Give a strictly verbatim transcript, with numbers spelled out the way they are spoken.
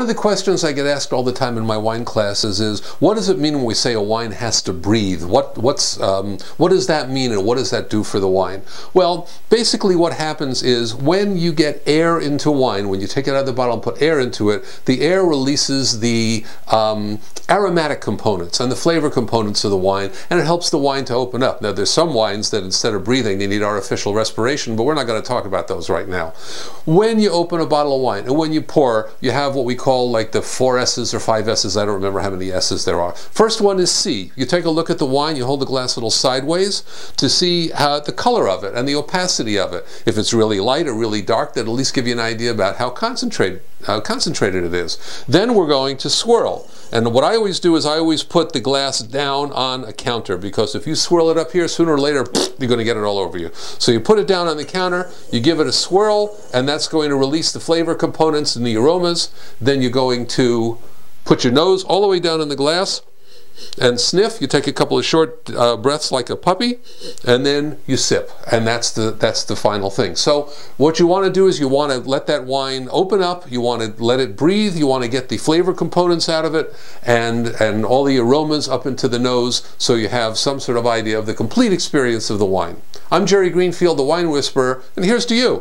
One of the questions I get asked all the time in my wine classes is, what does it mean when we say a wine has to breathe? What, what's, um, what does that mean, and what does that do for the wine? Well, basically what happens is when you get air into wine, when you take it out of the bottle and put air into it, the air releases the um, aromatic components and the flavor components of the wine, and it helps the wine to open up. Now, there's some wines that instead of breathing, they need artificial respiration, but we're not going to talk about those right now. When you open a bottle of wine and when you pour, you have what we call like the four S's or five S's. I don't remember how many S's there are. First one is C. You take a look at the wine, you hold the glass a little sideways to see how the color of it and the opacity of it. If it's really light or really dark, that'll at least give you an idea about how concentrated, how concentrated it is. Then we're going to swirl. And what I always do is I always put the glass down on a counter, because if you swirl it up here, sooner or later, you're going to get it all over you. So you put it down on the counter, you give it a swirl, and that's going to release the flavor components and the aromas. Then you're going to put your nose all the way down in the glass and sniff. You take a couple of short uh, breaths like a puppy, and then you sip, and that's the that's the final thing. So what you want to do is you want to let that wine open up, you want to let it breathe, you want to get the flavor components out of it and and all the aromas up into the nose, so you have some sort of idea of the complete experience of the wine. I'm Jerry Greenfield, the Wine Whisperer, and here's to you.